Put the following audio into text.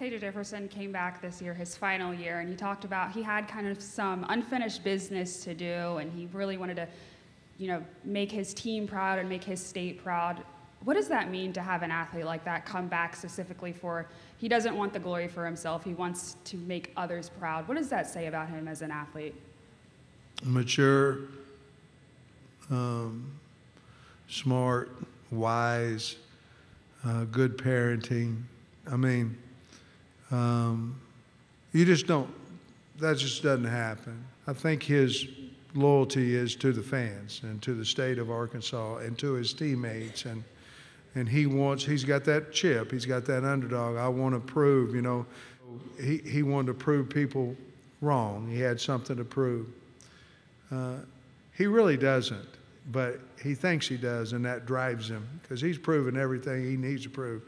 KJ Jefferson came back this year, his final year, and he talked about he had kind of some unfinished business to do, and he really wanted to, you know, make his team proud and make his state proud. What does that mean to have an athlete like that come back specifically for, he doesn't want the glory for himself, he wants to make others proud. What does that say about him as an athlete? Mature, smart, wise, good parenting. I mean, you just don't, that just doesn't happen. I think his loyalty is to the fans and to the state of Arkansas and to his teammates, and he wants, he's got that chip, he's got that underdog. I want to prove, you know, he wanted to prove people wrong. He had something to prove. He really doesn't, but he thinks he does, and that drives him because he's proven everything he needs to prove.